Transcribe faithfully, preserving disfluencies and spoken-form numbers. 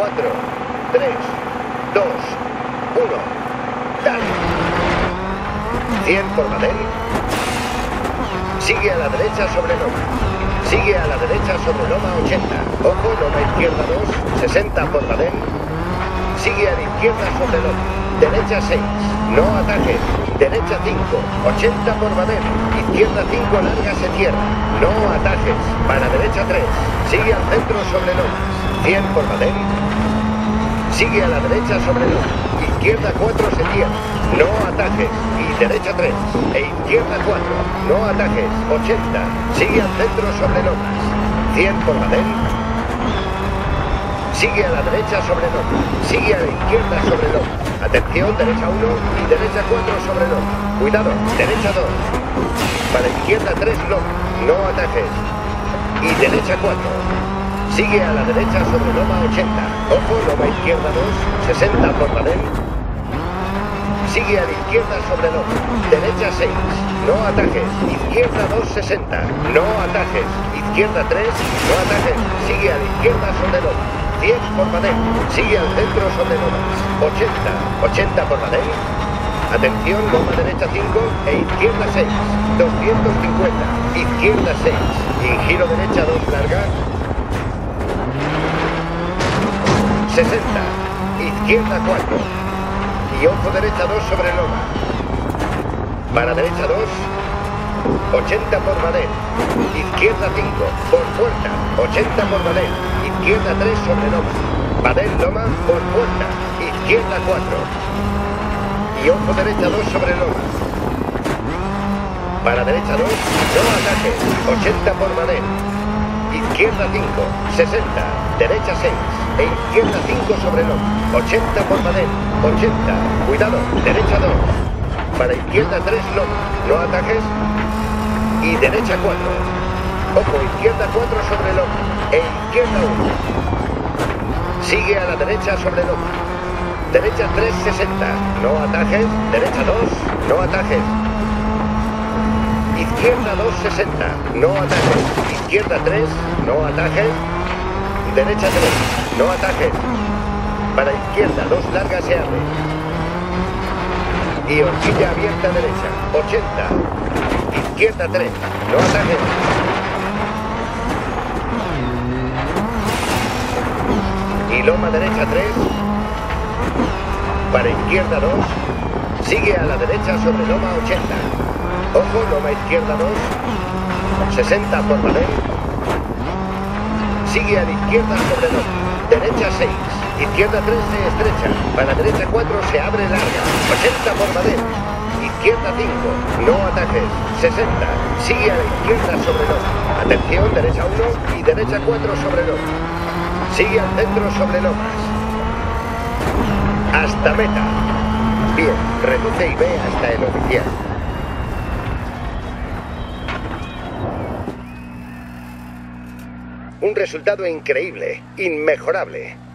cuatro, tres, dos, uno, ¡dale! cien por Madel. Sigue a la derecha sobre Loma. Sigue a la derecha sobre Loma ochenta. Ojo, Loma izquierda dos, sesenta por Madel. Sigue a la izquierda sobre Loma. Derecha seis, no ataque. Derecha cinco, ochenta por Madel. Izquierda cinco, larga se cierra. No ataques. Para derecha tres. Sigue al centro sobre Loma. cien por Madel. Sigue a la derecha sobre Loma. Izquierda cuatro se cierra. No ataques. Y derecha tres. E izquierda cuatro. No ataques. ochenta. Sigue al centro sobre Lomas. cien por Madel. Sigue a la derecha sobre Loma. Sigue a la izquierda sobre Loma. Atención, derecha uno y derecha cuatro sobre Loma. Cuidado. Derecha dos. Para izquierda tres Loma. No ataques. Y derecha cuatro. Sigue a la derecha sobre Loma ochenta. Ojo, Loma izquierda dos, sesenta por Madel. Sigue a la izquierda sobre Loma. Derecha seis, no ataques. Izquierda dos, sesenta, no ataques. Izquierda tres, no ataques. Sigue a la izquierda sobre Loma. diez por Madel. Sigue al centro sobre Lomas. ochenta, ochenta por Madel. Atención, Loma derecha cinco e izquierda seis. doscientos cincuenta, izquierda seis. Y giro derecha dos larga. sesenta, izquierda cuatro y ojo derecha dos sobre Loma. Para derecha dos, ochenta por Madel. Izquierda cinco, por puerta, ochenta por Madel. Izquierda tres sobre Loma. Madel Loma por puerta, izquierda cuatro y ojo derecha dos sobre Loma. Para derecha dos, no ataque, ochenta por Madel. Izquierda cinco, sesenta, derecha seis e izquierda cinco sobre Loma, ochenta por Madel, ochenta, cuidado, derecha dos, para izquierda tres Loma, no ataques y derecha cuatro, ojo, izquierda cuatro sobre Loma e izquierda uno, sigue a la derecha sobre Loma, derecha tres, sesenta, no ataques, derecha dos, no ataques. Izquierda dos, sesenta, no ataques. Izquierda tres, no ataques. Derecha tres, no ataques. Para izquierda dos, larga se abre. Y horquilla abierta derecha, ochenta. Izquierda tres, no ataques. Y Loma derecha tres. Para izquierda dos. Sigue a la derecha sobre Loma ochenta. Ojo, Loma izquierda dos, sesenta por Madel. Sigue a la izquierda sobre Loma. Derecha seis, izquierda tres se estrecha. Para derecha cuatro se abre larga. ochenta por Madel. Izquierda cinco, no ataques. sesenta, sigue a la izquierda sobre Loma. Atención, derecha uno y derecha cuatro sobre Loma. Sigue al centro sobre Lomas. Hasta meta. Bien, reduce y ve hasta el oficial. Un resultado increíble, inmejorable.